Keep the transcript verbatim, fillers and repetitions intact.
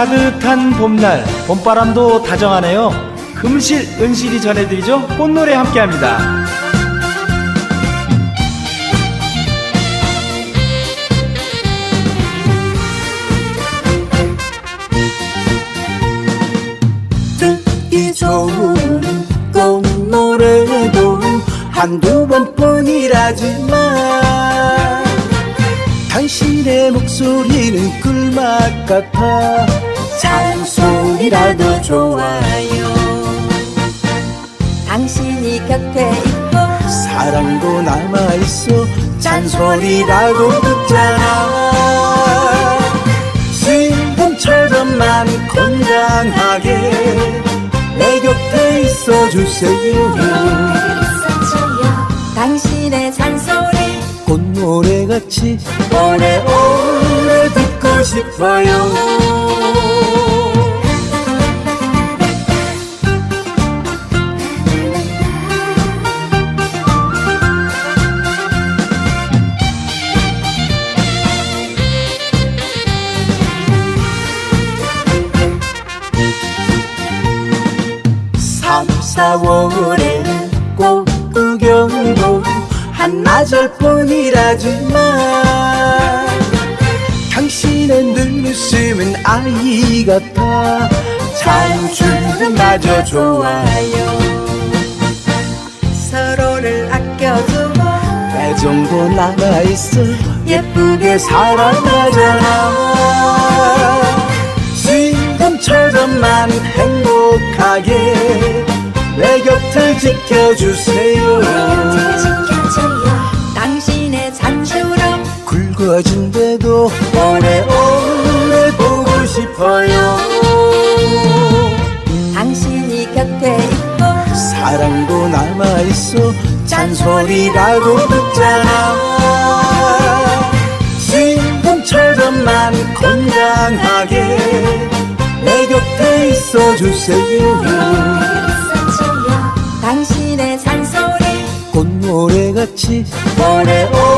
따뜻한 봄날, 봄바람도 다정하네요. 금실, 은실이 전해드리죠. 꽃노래 함께합니다. 듣기 좋은 꽃노래도 한두 번뿐이라지만 당신의 목소리는 꿀맛 같아 작은 소리라도 좋아요. 당신이 곁에 있고 사랑도 남아있어 잔소리라도 듣잖아. 지금처럼만 건강하게 내 곁에 있어주세요. 당신의 잔소리 꽃노래같이 오래오래 듣고 싶어요. 삼, 사월에 꽃 구경도 한나절뿐이라지만 당신의 늘 웃음은 아이 같아 자연출은 마저 좋아요. 서로를 아껴주고 애정도 남아있어 예쁘게 살아가잖아. 지금처럼만 행복하게 내 곁을 지켜주세요. 당신의 잔소름 굵어진데도 오래오래 보고 싶어요. 당신이 곁에 있고 사랑도 남아있어 잔소리라고 듣잖아. 지금처럼만 건강하게 내 곁에 있어주세요. 당신의 잔소리 꽃노래같이 오래오래